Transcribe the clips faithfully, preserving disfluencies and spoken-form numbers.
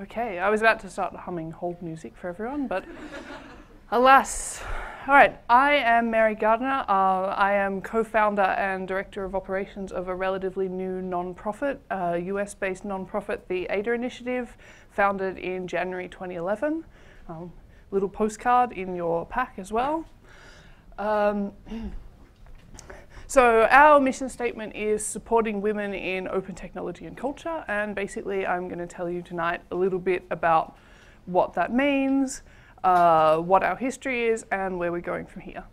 Okay, I was about to start humming hold music for everyone, but alas. All right, I am Mary Gardiner. Uh, I am co-founder and director of operations of a relatively new non-profit, uh, U S-based non-profit, the Ada Initiative, founded in January twenty eleven. Um, little postcard in your pack as well. Um, So our mission statement is supporting women in open technology and culture, and basically I'm going to tell you tonight a little bit about what that means, uh, what our history is, and where we're going from here.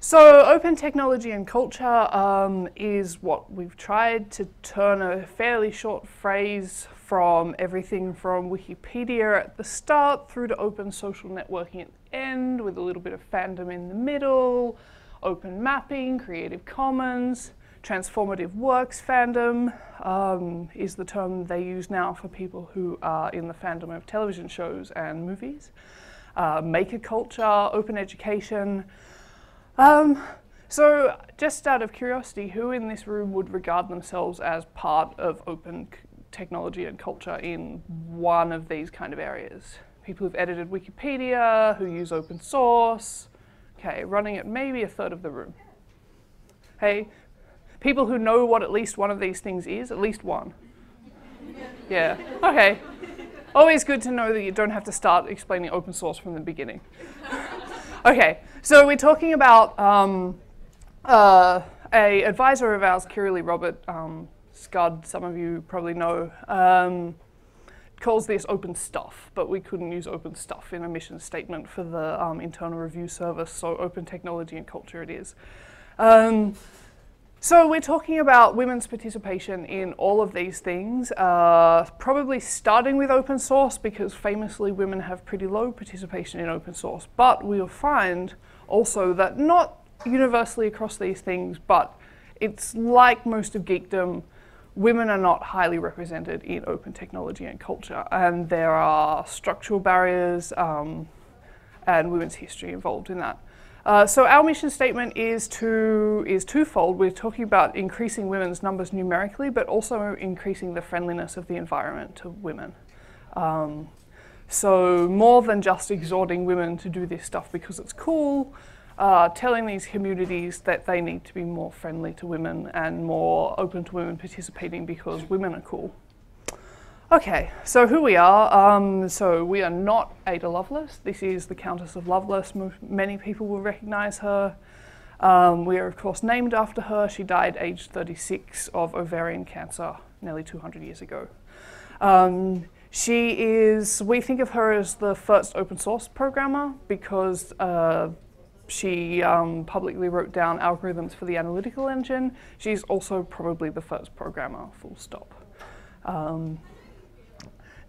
So open technology and culture um, is what we've tried to turn a fairly short phrase from everything from Wikipedia at the start through to open social networking at the end, with a little bit of fandom in the middle. Open mapping, Creative Commons, transformative works fandom um, is the term they use now for people who are in the fandom of television shows and movies. Uh, maker culture, open education. Um, so just out of curiosity, who in this room would regard themselves as part of open technology and culture in one of these kind of areas? People who've edited Wikipedia, who use open source. Okay, running at maybe a third of the room. Hey, people who know what at least one of these things is, at least one. Yeah, okay. Always good to know that you don't have to start explaining open source from the beginning. Okay, so we're talking about um, uh, a advisor of ours, Kirrily Robert, um, Scud, some of you probably know, um, calls this open stuff, but we couldn't use open stuff in a mission statement for the um, internal review service, so open technology and culture it is. Um, so we're talking about women's participation in all of these things, uh, probably starting with open source, because famously women have pretty low participation in open source, but we'll find also that not universally across these things, but it's like most of geekdom, women are not highly represented in open technology and culture, and there are structural barriers um, and women's history involved in that. Uh, so our mission statement is, to, is twofold. We're talking about increasing women's numbers numerically, but also increasing the friendliness of the environment to women. Um, so more than just exhorting women to do this stuff because it's cool, Uh, telling these communities that they need to be more friendly to women and more open to women participating because women are cool. Okay, so who we are. Um, so we are not Ada Lovelace. This is the Countess of Lovelace. M many people will recognise her. Um, we are of course named after her. She died aged thirty-six of ovarian cancer nearly two hundred years ago. Um, she is, we think of her as the first open source programmer because uh, She um, publicly wrote down algorithms for the analytical engine. She's also probably the first programmer, full stop. Um,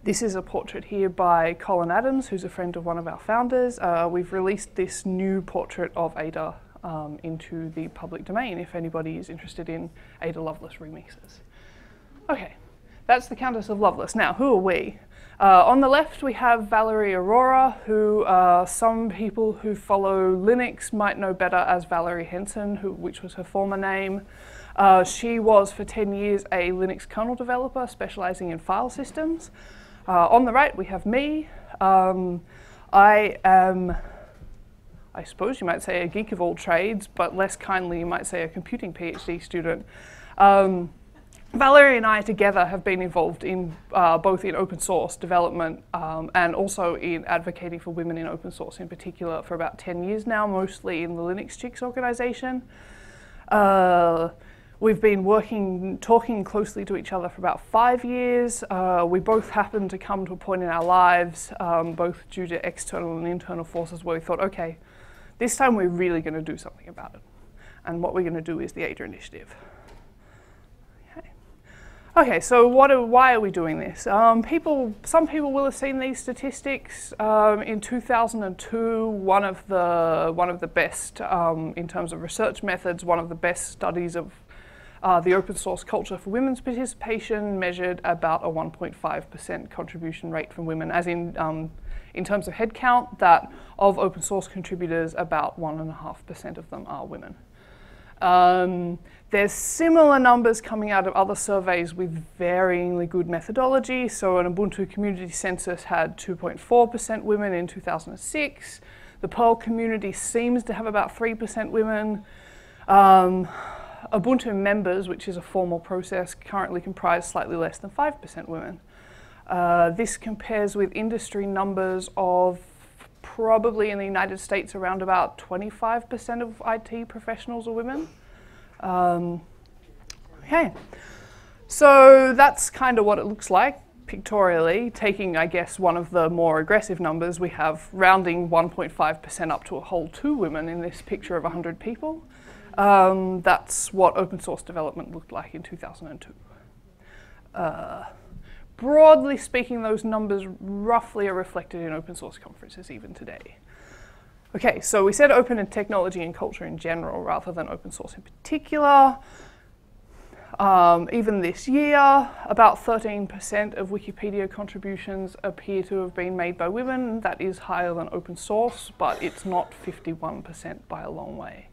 this is a portrait here by Colin Adams, who's a friend of one of our founders. Uh, we've released this new portrait of Ada um, into the public domain if anybody is interested in Ada Lovelace remixes. Okay, that's the Countess of Lovelace. Now, who are we? Uh, on the left, we have Valerie Aurora, who uh, some people who follow Linux might know better as Valerie Henson, who, which was her former name. Uh, she was, for ten years, a Linux kernel developer specializing in file systems. Uh, on the right, we have me. Um, I am, I suppose you might say, a geek of all trades, but less kindly, you might say a computing PhD student. Um, Valerie and I together have been involved in uh, both in open source development um, and also in advocating for women in open source in particular for about ten years now, mostly in the LinuxChix organization. Uh, we've been working, talking closely to each other for about five years. Uh, we both happened to come to a point in our lives, um, both due to external and internal forces, where we thought, okay, this time we're really going to do something about it. And what we're going to do is the Ada Initiative. Okay, so what are, why are we doing this? Um, people, some people will have seen these statistics. Um, in two thousand two, one of the one of the best um, in terms of research methods, one of the best studies of uh, the open source culture for women's participation measured about a one point five percent contribution rate from women, as in um, in terms of headcount, that of open source contributors, about one and a half percent of them are women. Um, there's similar numbers coming out of other surveys with varyingly good methodology. So an Ubuntu community census had two point four percent women in two thousand six. The Perl community seems to have about three percent women. Um, Ubuntu members, which is a formal process, currently comprise slightly less than five percent women. Uh, this compares with industry numbers of probably in the United States around about twenty-five percent of I T professionals are women. Um, okay, so that's kind of what it looks like pictorially, taking, I guess, one of the more aggressive numbers. We have rounding one point five percent up to a whole two women in this picture of one hundred people. Um, that's what open source development looked like in two thousand two. Uh, broadly speaking, those numbers roughly are reflected in open source conferences even today. Okay, so we said open and technology and culture in general rather than open source in particular. Um, even this year, about thirteen percent of Wikipedia contributions appear to have been made by women. That is higher than open source, but it's not fifty-one percent by a long way.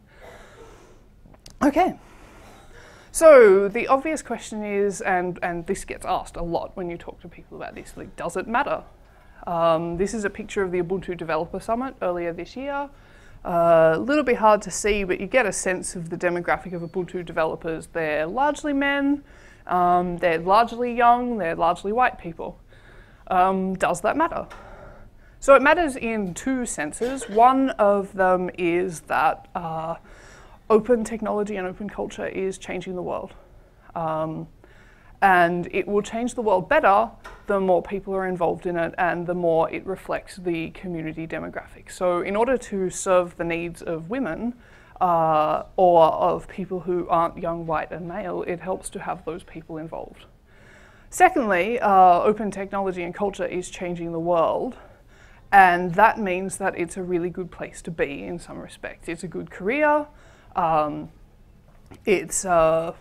Okay, so the obvious question is, and, and this gets asked a lot when you talk to people about this, like, does it matter? Um, this is a picture of the Ubuntu Developer Summit earlier this year. Uh, a little bit hard to see, but you get a sense of the demographic of Ubuntu developers. They're largely men, um, they're largely young, they're largely white people. Um, does that matter? So it matters in two senses. One of them is that uh, open technology and open culture is changing the world. Um, and it will change the world better the more people are involved in it and the more it reflects the community demographic. So in order to serve the needs of women uh, or of people who aren't young, white and male, it helps to have those people involved. Secondly, uh, open technology and culture is changing the world, and that means that it's a really good place to be in some respects. It's a good career, um, it's, uh,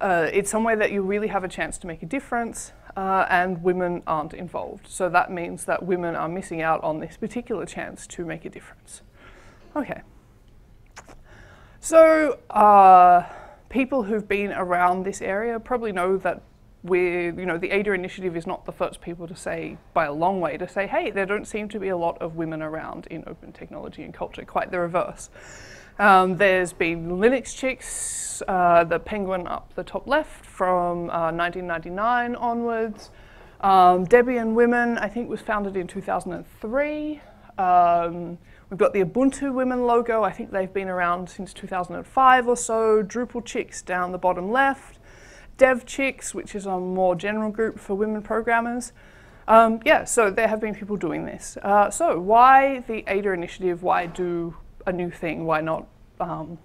uh, it's somewhere that you really have a chance to make a difference. Uh, and women aren't involved. So that means that women are missing out on this particular chance to make a difference. Okay. So uh, people who've been around this area probably know that we're, you know, the Ada Initiative is not the first people to say, by a long way, to say, hey, there don't seem to be a lot of women around in open technology and culture, quite the reverse. Um, there's been LinuxChix, uh, the penguin up the top left, from uh, nineteen ninety-nine onwards. Um, Debian Women, I think, was founded in two thousand three. Um, we've got the Ubuntu Women logo. I think they've been around since two thousand five or so. DrupalChix down the bottom left. Dev Chicks, which is a more general group for women programmers. Um, yeah, so there have been people doing this. Uh, so why the Ada Initiative? Why do a new thing? Why not? Um,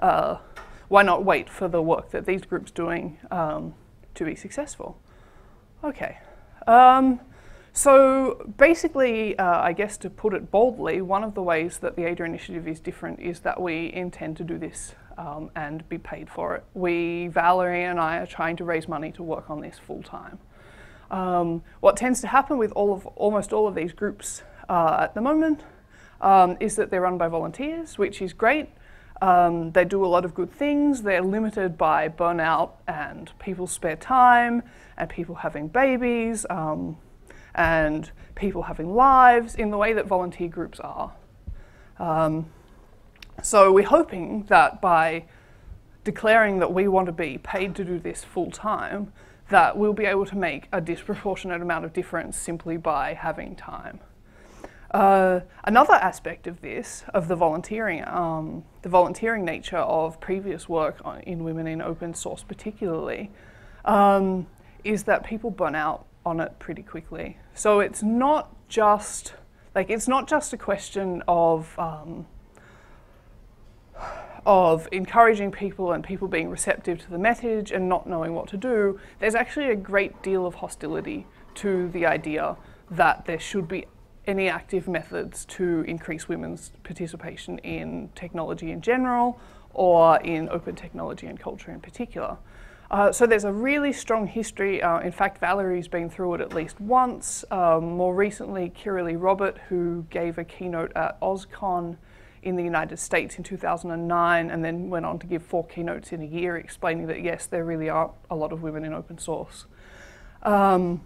uh, why not wait for the work that these groups doing um, to be successful? Okay. Um, so basically, uh, I guess to put it boldly, one of the ways that the Ada Initiative is different is that we intend to do this um, and be paid for it. We, Valerie and I, are trying to raise money to work on this full time. Um, what tends to happen with all of almost all of these groups uh, at the moment. Um, is that they're run by volunteers, which is great. Um, they do a lot of good things. They're limited by burnout and people's spare time and people having babies um, and people having lives in the way that volunteer groups are. Um, so we're hoping that by declaring that we want to be paid to do this full time, that we'll be able to make a disproportionate amount of difference simply by having time. Uh, another aspect of this, of the volunteering, um, the volunteering nature of previous work on, in women in open source particularly, um, is that people burn out on it pretty quickly. So it's not just, like, it's not just a question of, um, of encouraging people and people being receptive to the message and not knowing what to do. There's actually a great deal of hostility to the idea that there should be any active methods to increase women's participation in technology in general or in open technology and culture in particular. Uh, so there's a really strong history. Uh, in fact, Valerie's been through it at least once. Um, more recently, Kirrily Robert, who gave a keynote at OSCON in the United States in two thousand nine, and then went on to give four keynotes in a year explaining that yes, there really are a lot of women in open source. Um,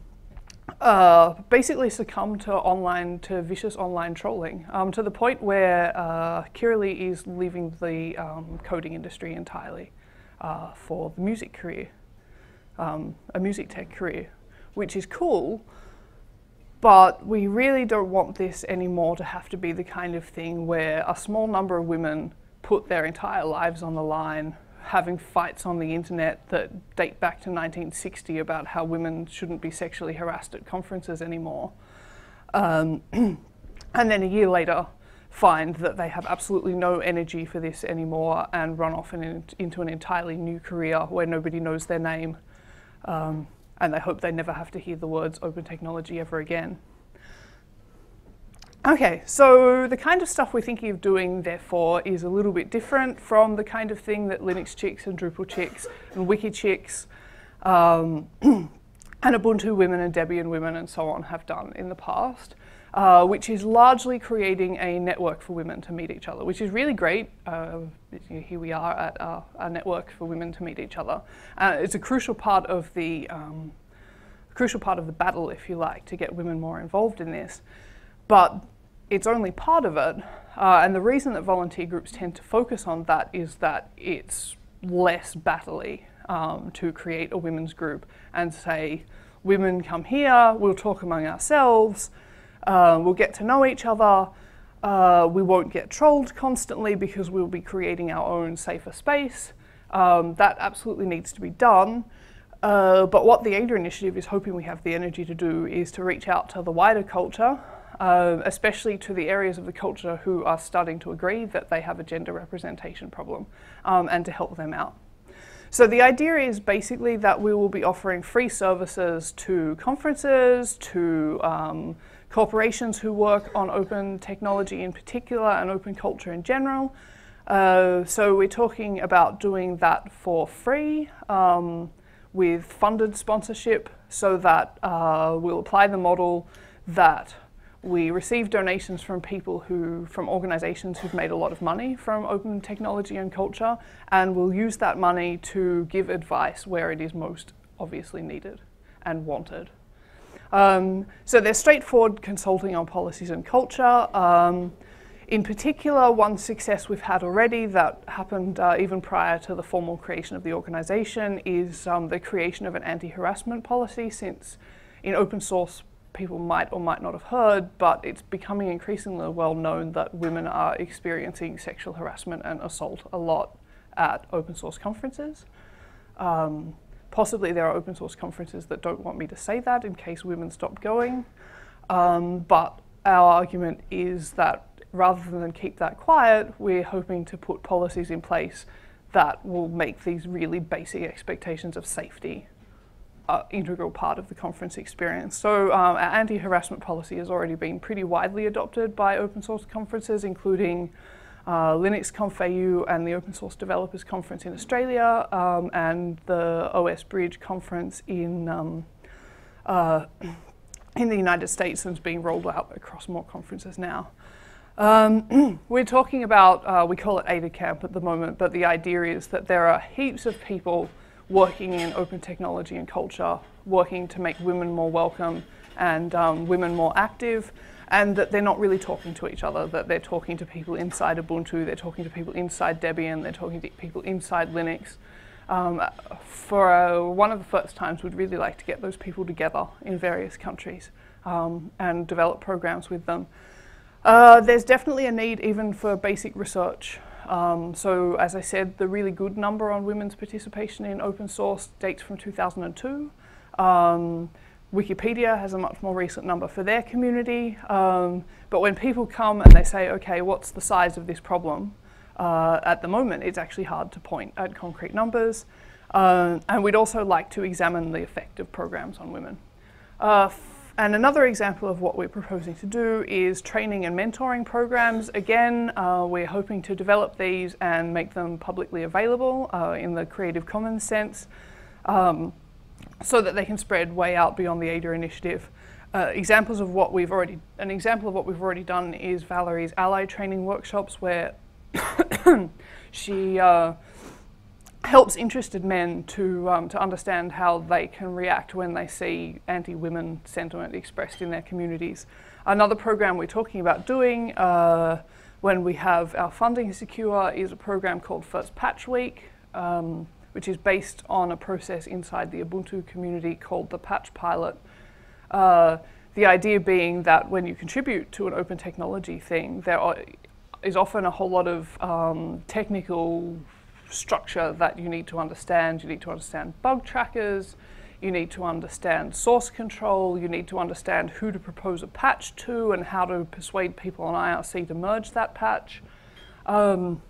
uh, basically succumbed to online, to vicious online trolling, um, to the point where uh, Kirrily is leaving the um, coding industry entirely uh, for the music career, um, a music tech career, which is cool. But we really don't want this anymore to have to be the kind of thing where a small number of women put their entire lives on the line, having fights on the internet that date back to nineteen sixty about how women shouldn't be sexually harassed at conferences anymore. Um, and then a year later find that they have absolutely no energy for this anymore and run off in, into an entirely new career where nobody knows their name. Um, and they hope they never have to hear the words open technology ever again. Okay, so the kind of stuff we're thinking of doing, therefore, is a little bit different from the kind of thing that LinuxChix and DrupalChix and WikiChix um, and Ubuntu Women and Debian Women and so on have done in the past, uh, which is largely creating a network for women to meet each other, which is really great. Uh, here we are at our, our network for women to meet each other. Uh, it's a crucial part of the um, crucial part of the battle, if you like, to get women more involved in this. But it's only part of it, uh, and the reason that volunteer groups tend to focus on that is that it's less battle-y um, to create a women's group and say, women come here, we'll talk among ourselves, uh, we'll get to know each other, uh, we won't get trolled constantly because we'll be creating our own safer space. Um, that absolutely needs to be done. Uh, but what the Ada Initiative is hoping we have the energy to do is to reach out to the wider culture, Uh, especially to the areas of the culture who are starting to agree that they have a gender representation problem, um, and to help them out. So the idea is basically that we will be offering free services to conferences, to um, corporations who work on open technology in particular and open culture in general. Uh, so we're talking about doing that for free, um, with funded sponsorship, so that uh, we'll apply the model that we receive donations from people who, from organizations who've made a lot of money from open technology and culture, and we'll use that money to give advice where it is most obviously needed and wanted. Um, so they're straightforward consulting on policies and culture. Um, in particular, one success we've had already that happened uh, even prior to the formal creation of the organization is um, the creation of an anti-harassment policy, since in open source people might or might not have heard, but it's becoming increasingly well known that women are experiencing sexual harassment and assault a lot at open source conferences. Um, possibly there are open source conferences that don't want me to say that in case women stop going, um, but our argument is that rather than keep that quiet, we're hoping to put policies in place that will make these really basic expectations of safety Uh, integral part of the conference experience. So um, our anti-harassment policy has already been pretty widely adopted by open source conferences, including uh, Linux Conf A U and the Open Source Developers Conference in Australia, um, and the O S Bridge conference in um, uh, in the United States, and is being rolled out across more conferences now. Um, we're talking about, uh, we call it AdaCamp at the moment, but the idea is that there are heaps of people working in open technology and culture, working to make women more welcome and um, women more active, and that they're not really talking to each other, that they're talking to people inside Ubuntu, they're talking to people inside Debian, they're talking to people inside Linux. Um, for uh, one of the first times, we'd really like to get those people together in various countries um, and develop programs with them. Uh, there's definitely a need even for basic research. Um, so, as I said, the really good number on women's participation in open source dates from two thousand two. Um, Wikipedia has a much more recent number for their community. Um, but when people come and they say, okay, what's the size of this problem? Uh, at the moment, it's actually hard to point at concrete numbers. Um, and we'd also like to examine the effect of programs on women. Uh, And another example of what we're proposing to do is training and mentoring programs. Again, uh, we're hoping to develop these and make them publicly available uh, in the Creative Commons sense, um, so that they can spread way out beyond the Ada Initiative Uh, examples of what we've already, an example of what we've already done is Valerie's ally training workshops, where she uh, helps interested men to um, to understand how they can react when they see anti-women sentiment expressed in their communities. Another program we're talking about doing uh, when we have our funding secure is a program called First Patch Week, um, which is based on a process inside the Ubuntu community called the Patch Pilot. Uh, the idea being that when you contribute to an open technology thing, there are, is often a whole lot of um, technical structure that you need to understand. You need to understand bug trackers, you need to understand source control, you need to understand who to propose a patch to and how to persuade people on I R C to merge that patch. Um,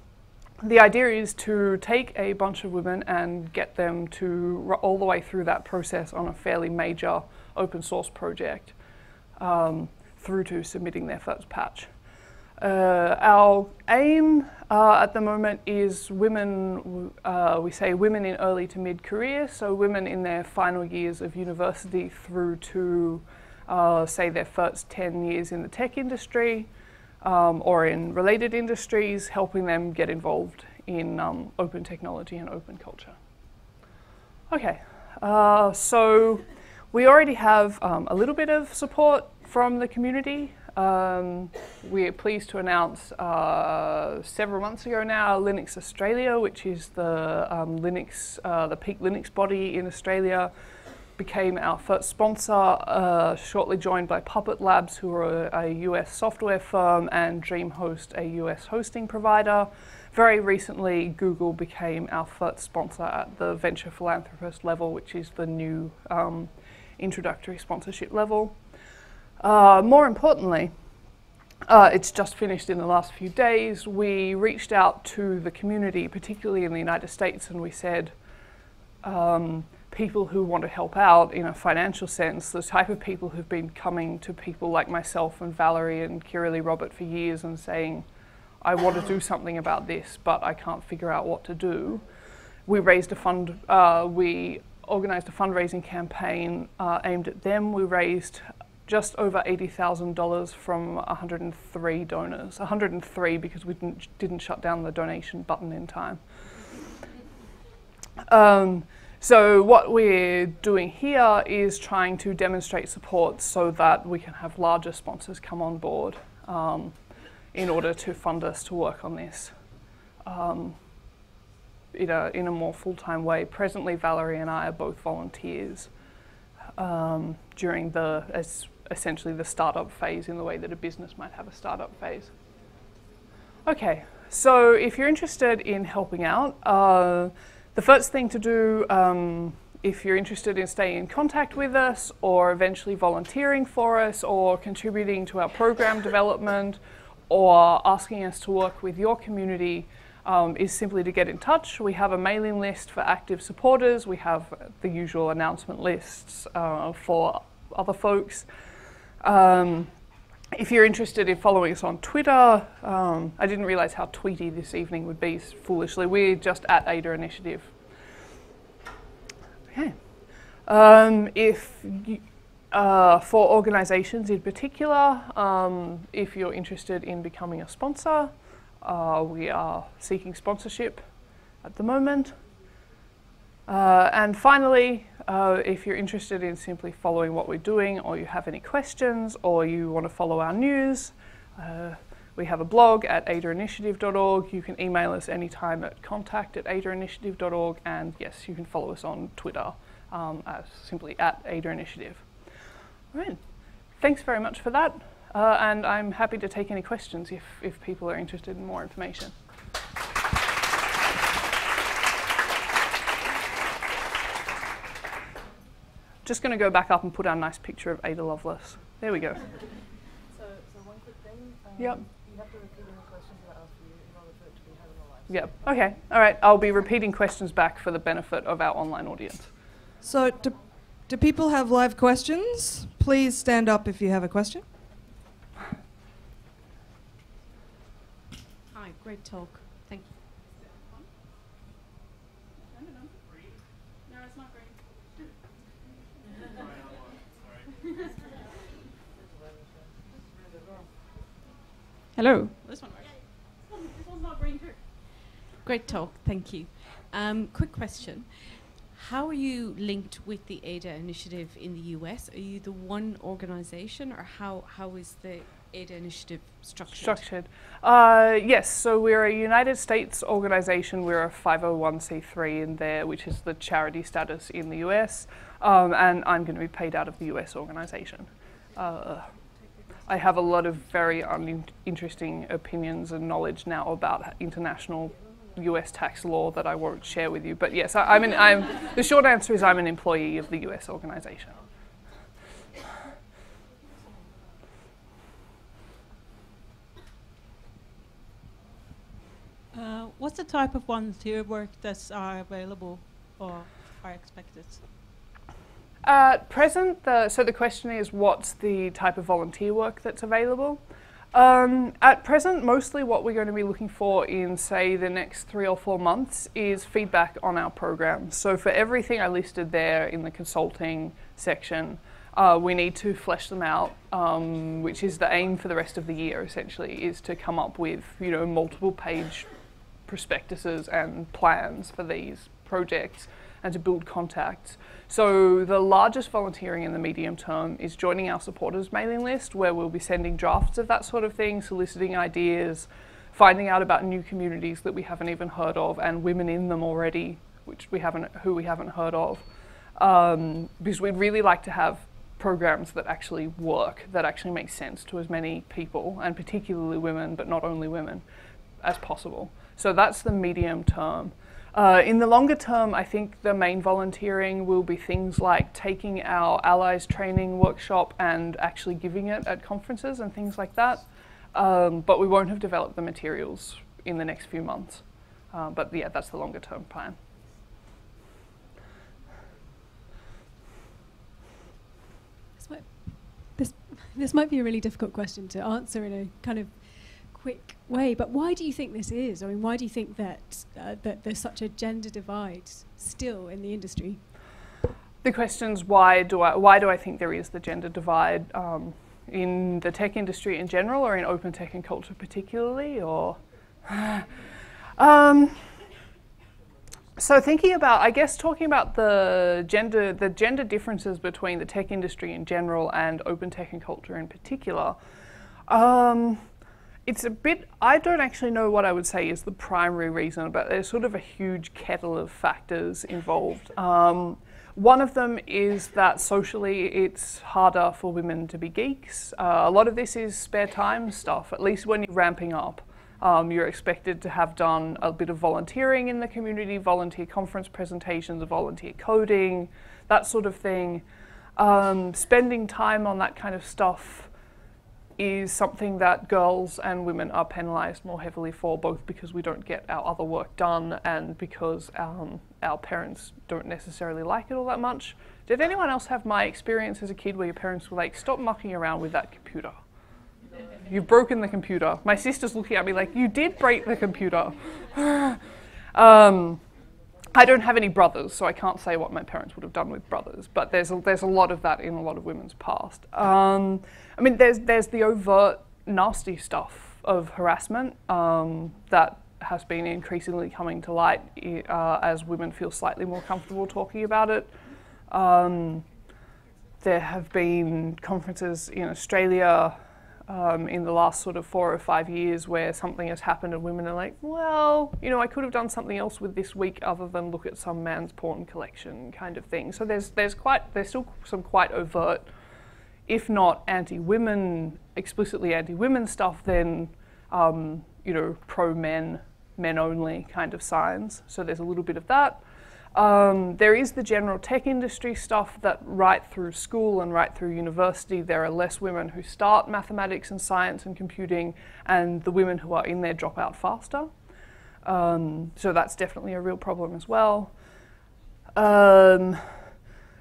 the idea is to take a bunch of women and get them to all the way through that process on a fairly major open source project um, through to submitting their first patch. Uh, our aim uh, at the moment is women, uh, we say women in early to mid-career, so women in their final years of university through to uh, say their first ten years in the tech industry um, or in related industries, helping them get involved in um, open technology and open culture. Okay, uh, so we already have um, a little bit of support from the community. Um, we are pleased to announce uh, several months ago now Linux Australia, which is the um, Linux, uh, the peak Linux body in Australia, became our first sponsor, uh, shortly joined by Puppet Labs, who are a U S software firm, and DreamHost, a U S hosting provider. Very recently, Google became our first sponsor at the venture philanthropist level, which is the new um, introductory sponsorship level. Uh, more importantly, uh, it's just finished in the last few days. We reached out to the community, particularly in the United States, and we said um, people who want to help out in a financial sense, the type of people who've been coming to people like myself and Valerie and Kirrily Robert for years and saying, I want to do something about this, but I can't figure out what to do. We raised a fund, uh, we organized a fundraising campaign uh, aimed at them. We raised just over eighty thousand dollars from one hundred and three donors. one hundred and three because we didn't, didn't shut down the donation button in time. Um, so what we're doing here is trying to demonstrate support so that we can have larger sponsors come on board um, in order to fund us to work on this um, in, a, in a more full-time way. Presently, Valerie and I are both volunteers Um, during the, as essentially the startup phase, in the way that a business might have a startup phase. Okay, so if you're interested in helping out, uh, the first thing to do, um, if you're interested in staying in contact with us or eventually volunteering for us or contributing to our program development or asking us to work with your community, Um, is simply to get in touch. We have a mailing list for active supporters. We have the usual announcement lists uh, for other folks. Um, if you're interested in following us on Twitter, um, I didn't realize how tweety this evening would be, foolishly. We're just at Ada Initiative. Okay. Um, if you, uh, for organizations in particular, um, if you're interested in becoming a sponsor, Uh, we are seeking sponsorship at the moment. Uh, and finally, uh, if you're interested in simply following what we're doing, or you have any questions, or you want to follow our news, uh, we have a blog at ada initiative dot org. You can email us anytime at contact at ada initiative dot org. And yes, you can follow us on Twitter um, as simply at Ada Initiative. All right. Thanks very much for that. Uh, and I'm happy to take any questions if, if people are interested in more information. Just going to go back up and put our nice picture of Ada Lovelace. There we go. So, so one quick thing. Um, yep. You have to repeat any questions that I ask you in order for it to be heard on the live. Yep. Okay. All right. I'll be repeating questions back for the benefit of our online audience. So do, do people have live questions? Please stand up if you have a question. Great talk. Thank you. Is it on? I don't know. Green? No, it's not green. Hello. This one works. Yeah. This one's not green too. Great talk, thank you. Um, quick question. How are you linked with the Ada Initiative in the U S? Are you the one organization, or how, how is the Ada Initiative structured? Structured. Uh, yes, so we're a United States organization. We're a five oh one c three in there, which is the charity status in the U S, um, and I'm going to be paid out of the U S organization. Uh, I have a lot of very uninteresting opinions and knowledge now about international U S tax law that I won't share with you, but yes, I, I'm, an, I'm the short answer is I'm an employee of the U S organization. Uh, what's the type of volunteer work that's are available or are expected? At present, the, so the question is, what's the type of volunteer work that's available? Um, at present, mostly what we're going to be looking for in, say, the next three or four months is feedback on our program. So for everything I listed there in the consulting section, uh, we need to flesh them out, um, which is the aim for the rest of the year, essentially, is to come up with, you know, multiple page prospectuses and plans for these projects and to build contacts. So the largest volunteering in the medium term is joining our supporters mailing list, where we'll be sending drafts of that sort of thing, soliciting ideas, finding out about new communities that we haven't even heard of and women in them already, which we haven't, who we haven't heard of. Um, because we'd really like to have programs that actually work, that actually make sense to as many people, and particularly women, but not only women, as possible. So that's the medium term. Uh, in the longer term, I think the main volunteering will be things like taking our allies training workshop and actually giving it at conferences and things like that. Um, but we won't have developed the materials in the next few months. Uh, but yeah, that's the longer term plan. This might, this, this might be a really difficult question to answer in a kind of quick way, but why do you think this is? I mean, why do you think that uh, that there's such a gender divide still in the industry? The question's why do I why do I think there is the gender divide um, in the tech industry in general, or in open tech and culture particularly, or um, so thinking about, I guess, talking about the gender the gender differences between the tech industry in general and open tech and culture in particular. Um, It's a bit, I don't actually know what I would say is the primary reason, but there's sort of a huge kettle of factors involved. Um, one of them is that socially it's harder for women to be geeks. Uh, a lot of this is spare time stuff, at least when you're ramping up. Um, you're expected to have done a bit of volunteering in the community, volunteer conference presentations, volunteer coding, that sort of thing. Um, spending time on that kind of stuff is something that girls and women are penalized more heavily for, both because we don't get our other work done and because um, our parents don't necessarily like it all that much. Did anyone else have my experience as a kid where your parents were like, stop mucking around with that computer? You've broken the computer. My sister's looking at me like, you did break the computer. um, I don't have any brothers, so I can't say what my parents would have done with brothers, but there's a, there's a lot of that in a lot of women's past. Um, I mean, there's, there's the overt nasty stuff of harassment um, that has been increasingly coming to light uh, as women feel slightly more comfortable talking about it. Um, there have been conferences in Australia Um, in the last sort of four or five years where something has happened and women are like, well, you know, I could have done something else with this week other than look at some man's porn collection kind of thing. So there's, there's, quite, there's still some quite overt, if not anti-women, explicitly anti-women stuff, then, um, you know, pro-men, men only kind of signs. So there's a little bit of that. Um, there is the general tech industry stuff that right through school and right through university there are less women who start mathematics and science and computing, and the women who are in there drop out faster. Um, so that's definitely a real problem as well. Um,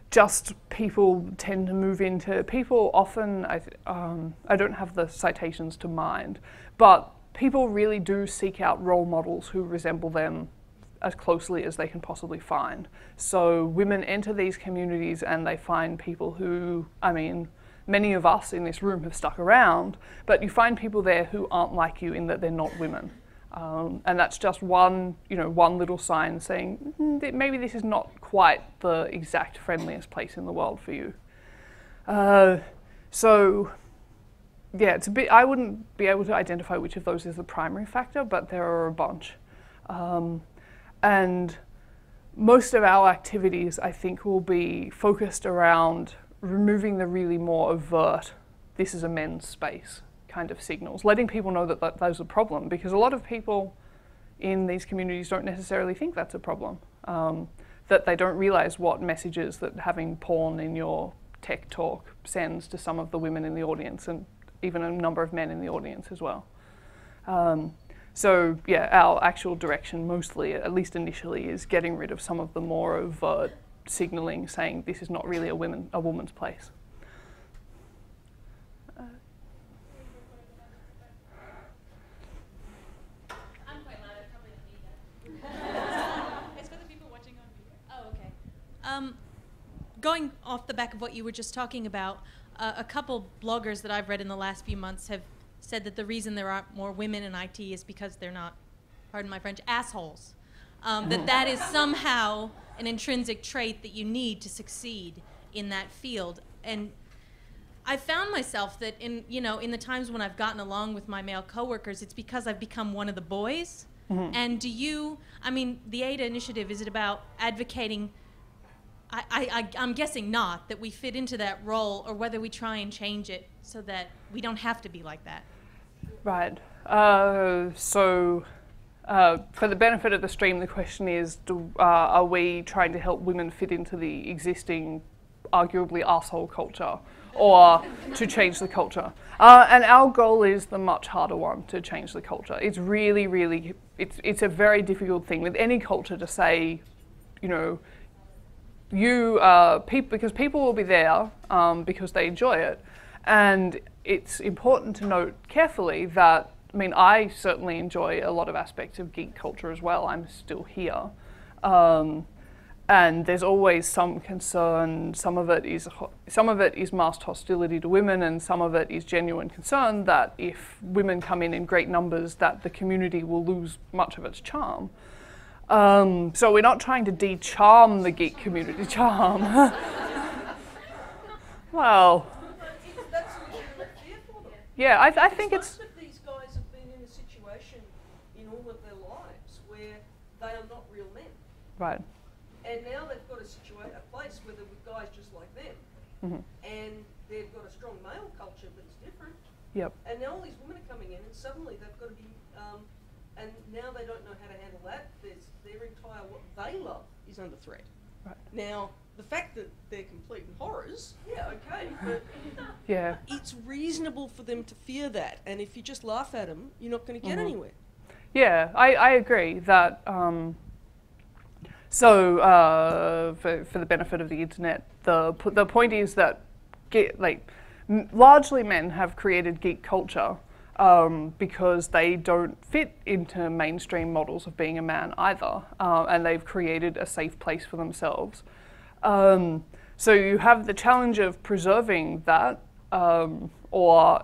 just people tend to move into, people often, I, th um, I don't have the citations to mind, but people really do seek out role models who resemble them as closely as they can possibly find. So women enter these communities and they find people who, I mean, many of us in this room have stuck around, but you find people there who aren't like you in that they're not women. Um, and that's just one, you know, one little sign saying, mm, that maybe this is not quite the exact friendliest place in the world for you. Uh, so, yeah, it's a bit, I wouldn't be able to identify which of those is the primary factor, but there are a bunch. Um, and most of our activities, I think, will be focused around removing the really more overt, this is a men's space kind of signals, letting people know that, that those are a problem, because a lot of people in these communities don't necessarily think that's a problem, um, that they don't realize what messages that having porn in your tech talk sends to some of the women in the audience, and even a number of men in the audience as well. Um, so yeah, our actual direction mostly, at least initially, is getting rid of some of the more overt signaling saying this is not really a, women, a woman's place. Um, going off the back of what you were just talking about, uh, a couple bloggers that I've read in the last few months have said that the reason there aren't more women in I T is because they're not, pardon my French, assholes. Um, that that is somehow an intrinsic trait that you need to succeed in that field. And I found myself that in, you know, in the times when I've gotten along with my male coworkers, it's because I've become one of the boys. Mm-hmm. And do you, I mean, the Ada Initiative, is it about advocating I, I, I'm guessing not, that we fit into that role, or whether we try and change it so that we don't have to be like that? Right. Uh, so uh, for the benefit of the stream, the question is, do, uh, are we trying to help women fit into the existing arguably arsehole culture, or to change the culture? Uh, and our goal is the much harder one, to change the culture. It's really, really, it's, it's a very difficult thing with any culture to say, you know, You, uh, peop because people will be there um, because they enjoy it, and it's important to note carefully that, I mean, I certainly enjoy a lot of aspects of geek culture as well. I'm still here, um, and there's always some concern. Some of it is some of it is masked hostility to women, and some of it is genuine concern that if women come in in great numbers, that the community will lose much of its charm. Um, so we're not trying to de-charm the geek community. Charm. Well. Yeah, I, th I think it's... Most of these guys have been in a situation in all of their lives where they are not real men. Right. And now they've got a, situa a place where there were guys just like them. Mm-hmm. And they've got a strong male culture that's different. Yep. And now all these women are coming in and suddenly they've got to be... Um, and now they don't know how to handle that. There's their entire, what they love is under threat. Right. Now, the fact that they're complete horrors, yeah, okay, but yeah, it's reasonable for them to fear that. And if you just laugh at them, you're not going to get mm-hmm. anywhere. Yeah, I, I agree that, um, so uh, for, for the benefit of the internet, the, the point is that ge- like, m- largely men have created geek culture. Um, because they don't fit into mainstream models of being a man either, uh, and they've created a safe place for themselves. Um, so you have the challenge of preserving that, um, or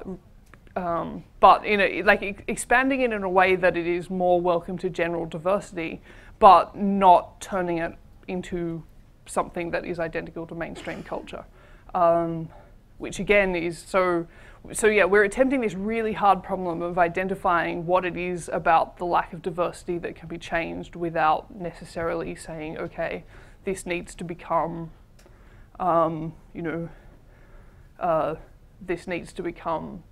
um, but in a, like e expanding it in a way that it is more welcome to general diversity, but not turning it into something that is identical to mainstream culture, um, which again is so. So yeah, we're attempting this really hard problem of identifying what it is about the lack of diversity that can be changed without necessarily saying, okay, this needs to become, um, you know, uh, this needs to become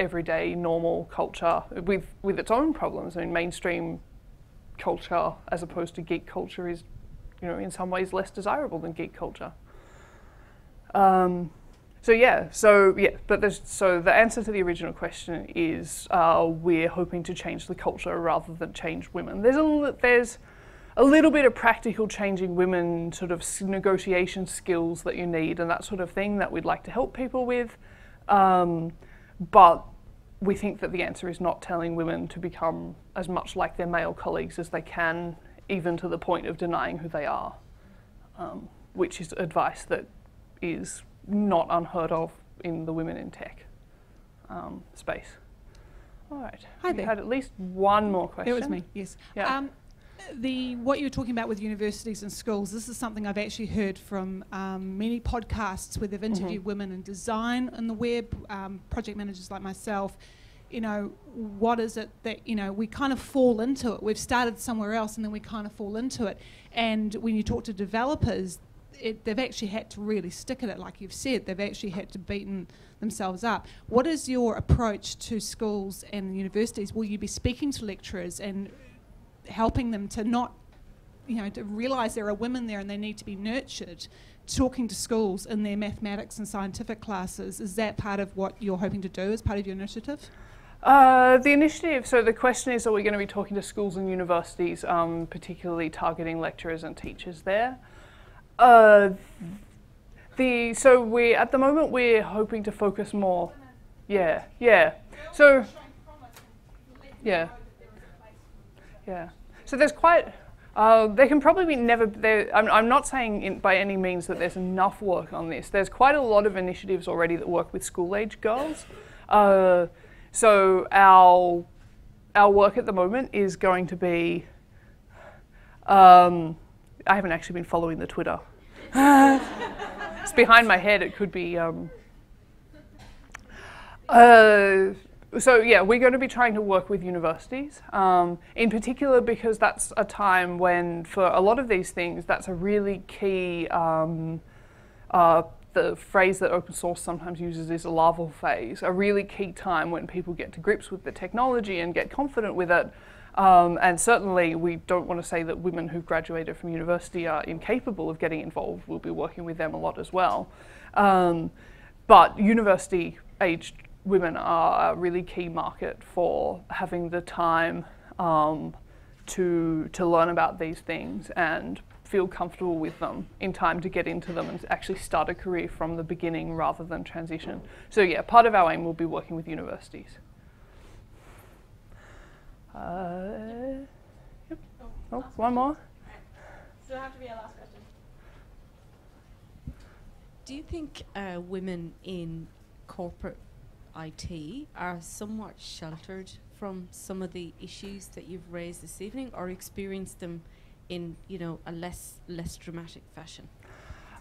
everyday normal culture with, with its own problems. I mean, mainstream culture as opposed to geek culture is, you know, in some ways less desirable than geek culture. Um, So yeah, so yeah, but there's, so the answer to the original question is uh, we're hoping to change the culture rather than change women. There's a there's a little bit of practical changing women sort of negotiation skills that you need and that sort of thing that we'd like to help people with, um, but we think that the answer is not telling women to become as much like their male colleagues as they can, even to the point of denying who they are, um, which is advice that is not unheard of in the women in tech um, space. All right. Hi there. We had at least one more question. It was me. Yes. Yeah. Um, the what you were talking about with universities and schools. This is something I've actually heard from um, many podcasts where they've interviewed mm-hmm. women in design in the web, um, project managers like myself. You know, what is it that, you know, we kind of fall into it. We've started somewhere else and then we kind of fall into it. And when you talk to developers, it, they've actually had to really stick at it, like you've said. They've actually had to beaten themselves up. What is your approach to schools and universities? Will you be speaking to lecturers and helping them to not, you know, to realise there are women there and they need to be nurtured? Talking to schools in their mathematics and scientific classes, is that part of what you're hoping to do as part of your initiative? Uh, the initiative, so the question is, are we going to be talking to schools and universities, um, particularly targeting lecturers and teachers there? Uh, the so we at the moment we're hoping to focus more, yeah, yeah. So yeah, yeah. So there's quite. Uh, there can probably be never. There, I'm, I'm not saying in, by any means that there's enough work on this. There's quite a lot of initiatives already that work with school-age girls. Uh, so our our work at the moment is going to be. Um, I haven't actually been following the Twitter. It's behind my head. It could be. Um, uh, So yeah, we're going to be trying to work with universities, um, in particular because that's a time when, for a lot of these things, that's a really key, um, uh, the phrase that open source sometimes uses is a larval phase, a really key time when people get to grips with the technology and get confident with it. Um, and certainly we don't want to say that women who've graduated from university are incapable of getting involved. We'll be working with them a lot as well. Um, but university-aged women are a really key market for having the time um, to to learn about these things and feel comfortable with them in time to get into them and actually start a career from the beginning rather than transition. So yeah, part of our aim will be working with universities. Uh, yep. Oh, one more. So it'll have to be our last question. Do you think uh, women in corporate I T are somewhat sheltered from some of the issues that you've raised this evening, or experienced them in, you know, a less less dramatic fashion?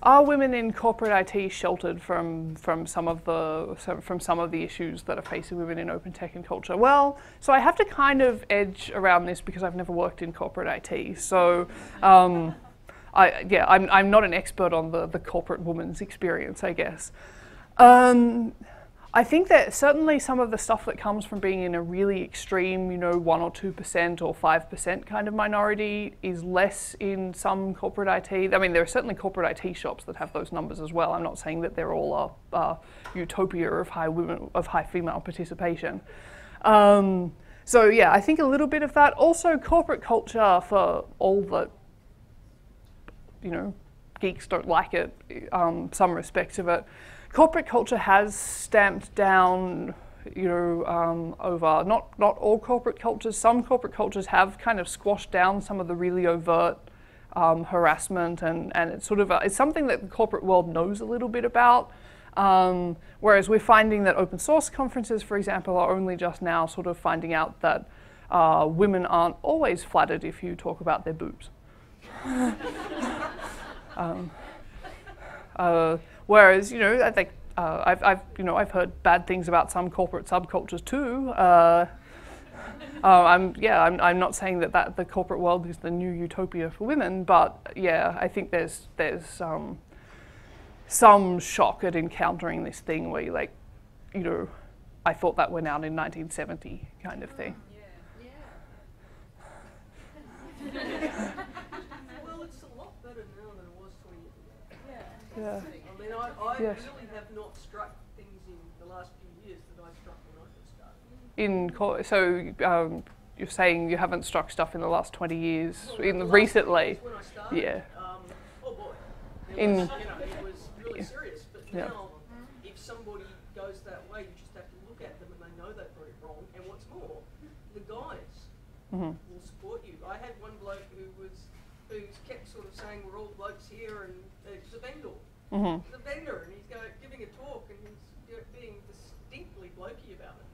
Are women in corporate I T sheltered from from some of the so from some of the issues that are facing women in open tech and culture? Well, so I have to kind of edge around this because I've never worked in corporate I T, so. Um, I yeah, I'm I'm not an expert on the the corporate woman's experience, I guess. Um, I think that certainly some of the stuff that comes from being in a really extreme, you know, one or two percent or five percent kind of minority is less in some corporate I T. I mean, there are certainly corporate I T shops that have those numbers as well. I'm not saying that they're all a uh, utopia of high women, of high female participation. Um, so yeah, I think a little bit of that. Also, corporate culture, for all that, you know, geeks don't like it, um, some respects of it. Corporate culture has stamped down, you know, um, over, not, not all corporate cultures, some corporate cultures have kind of squashed down some of the really overt um, harassment, and, and it's sort of, a, it's something that the corporate world knows a little bit about, um, whereas we're finding that open source conferences, for example, are only just now sort of finding out that uh, women aren't always flattered if you talk about their boobs. um, uh, Whereas, you know, I think uh, I've, I've, you know, I've heard bad things about some corporate subcultures too. Uh, uh, I'm, yeah, I'm, I'm not saying that, that the corporate world is the new utopia for women, but yeah, I think there's there's um, some shock at encountering this thing where you're like, you know, I thought that went out in nineteen seventy kind of thing. Yeah. Yeah. Well, it's a lot better now than it was twenty years ago. Yeah. Yeah. I mean, I, I yes. really have not struck things in the last few years that I struck when I first started. In co so um, you're saying you haven't struck stuff in the last twenty years, well, in the the recently? When I started, yeah. Um, oh boy, in, was, you know, it was really yeah. serious. But yeah. now, if somebody goes that way, you just have to look at them and they know they've got it wrong. And what's more, the guys mm-hmm. will support you. I had one bloke who was who kept sort of saying we're all blokes here, and it's a vendor. Mm-hmm. The vendor, and he's going, giving a talk, and he's, you being distinctly blokey about it.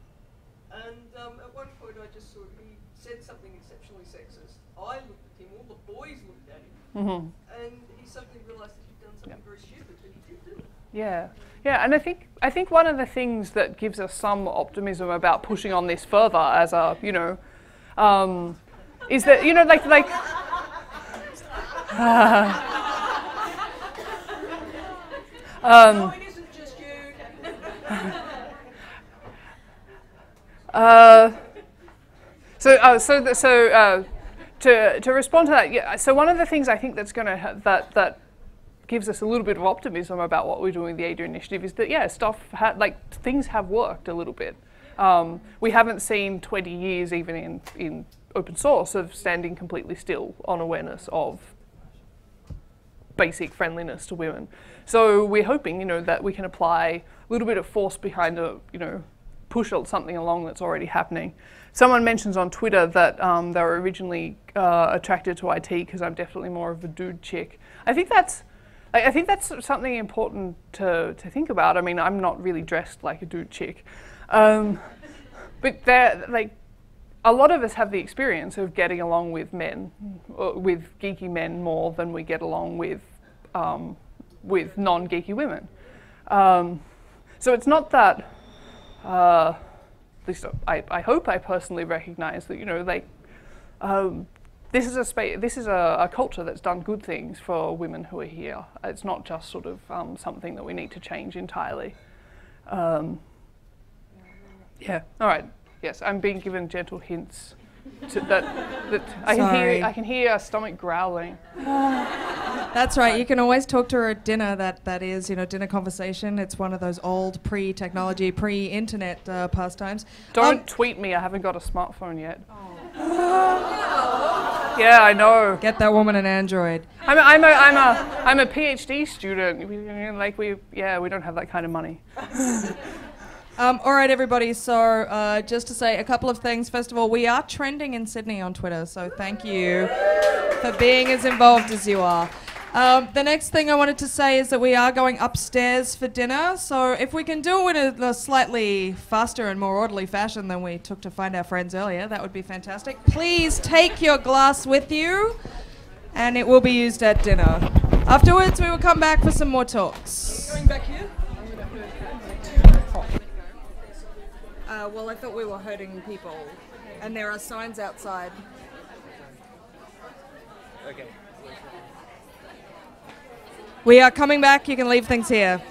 And um, at one point I just saw he said something exceptionally sexist. I looked at him, all the boys looked at him, mm-hmm. and he suddenly realised that he'd done something yep. very stupid, but he did do it. Yeah, yeah, and I think I think one of the things that gives us some optimism about pushing on this further, as a you know, um, is that you know like like. Uh, um, no, it isn't just you. Uh, so, uh, so, so uh, to to respond to that, yeah. So one of the things I think that's going to that that gives us a little bit of optimism about what we're doing with the Ada Initiative is that yeah, stuff ha like things have worked a little bit. Um, we haven't seen twenty years even in in open source of standing completely still on awareness of basic friendliness to women. So we're hoping you know that we can apply a little bit of force behind a you know. push something along that's already happening. Someone mentions on Twitter that um, they were originally uh, attracted to I T because I'm definitely more of a dude chick. I think that's, I, I think that's something important to, to think about. I mean, I'm not really dressed like a dude chick, um, but there, like, a lot of us have the experience of getting along with men, uh, with geeky men more than we get along with, um, with non-geeky women. Um, so it's not that. Uh, at least I, I hope I personally recognise that you know, like, um, this is a space, this is a, a culture that's done good things for women who are here. It's not just sort of um, something that we need to change entirely. Um, yeah. All right. Yes, I'm being given gentle hints. To that, that I can hear. I can hear our stomach growling. Uh, that's right. You can always talk to her at dinner. That that is, you know, dinner conversation. It's one of those old pre-technology, pre-internet uh, pastimes. Don't um, tweet me. I haven't got a smartphone yet. Oh. Yeah, I know. Get that woman an Android. I'm a, I'm a I'm a I'm a PhD student. We, like we yeah we don't have that kind of money. Um, all right, everybody, so uh, just to say a couple of things. First of all, we are trending in Sydney on Twitter, so thank you for being as involved as you are. Um, the next thing I wanted to say is that we are going upstairs for dinner, so if we can do it in a, a slightly faster and more orderly fashion than we took to find our friends earlier, that would be fantastic. Please take your glass with you, and it will be used at dinner. Afterwards, we will come back for some more talks. Are we going back here? Uh, well, I thought we were hurting people, and there are signs outside. Okay. We are coming back. You can leave things here.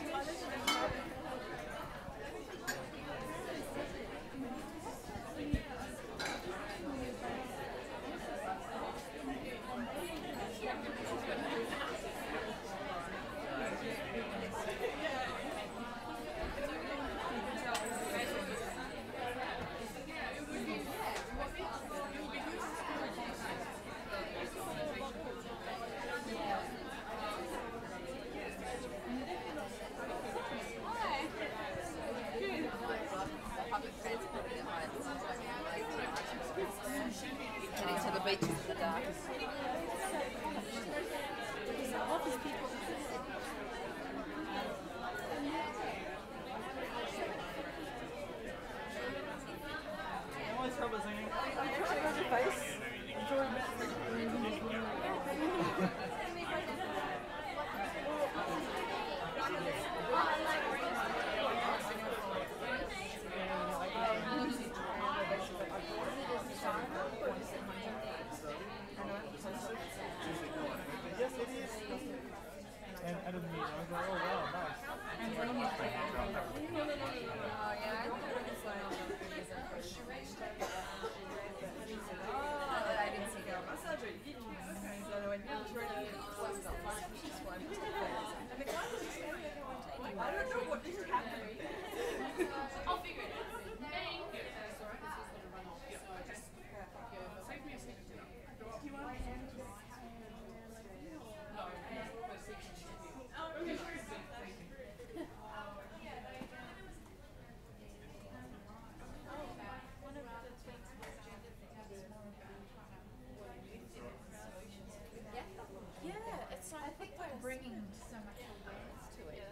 Bringing so much awareness to it.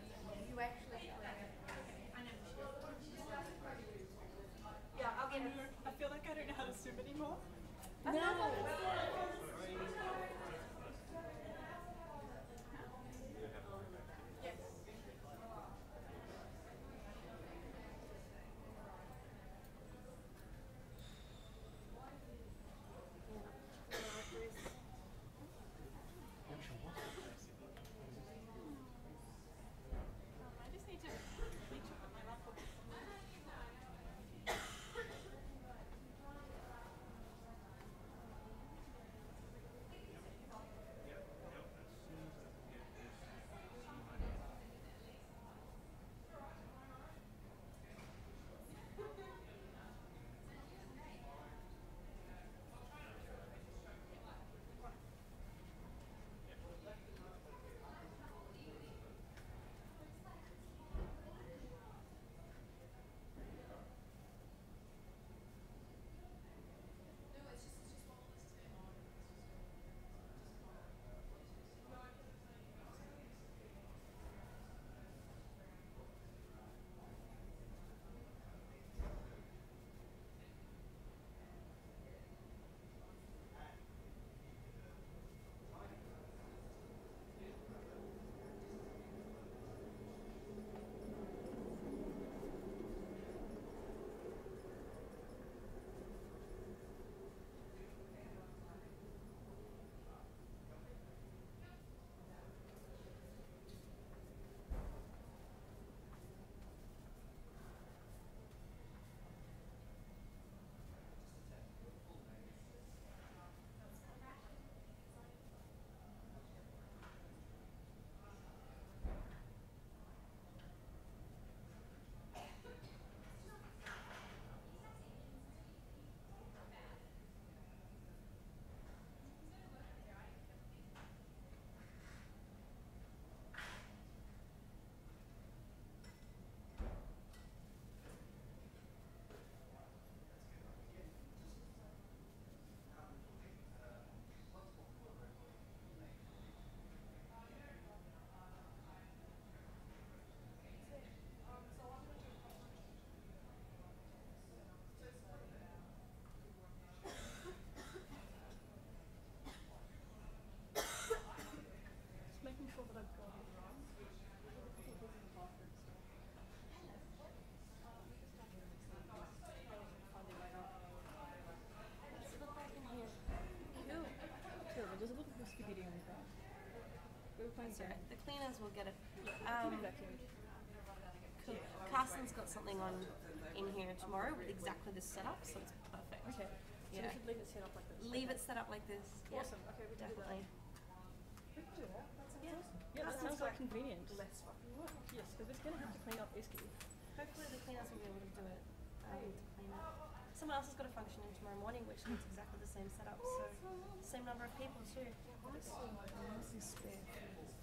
You actually, I know. figuring out how to swim anymore? No. The cleaners will get it. Um, cool. Carsten's got something on in here tomorrow with exactly this setup, so it's perfect. Okay. So yeah. We should leave it set up like this. Leave okay. it set up like this. Awesome. Yeah. Okay, we can definitely. We can do that. That sounds yeah. awesome. Yeah, that, that sounds, sounds like convenient. Less fucking work. Yes, because it's going to have to clean up Esky. Hopefully the cleaners will be able to do it. Um, to clean up. Someone else has got a function in tomorrow morning, which needs exactly the same setup, so same number of people too. What is this spare?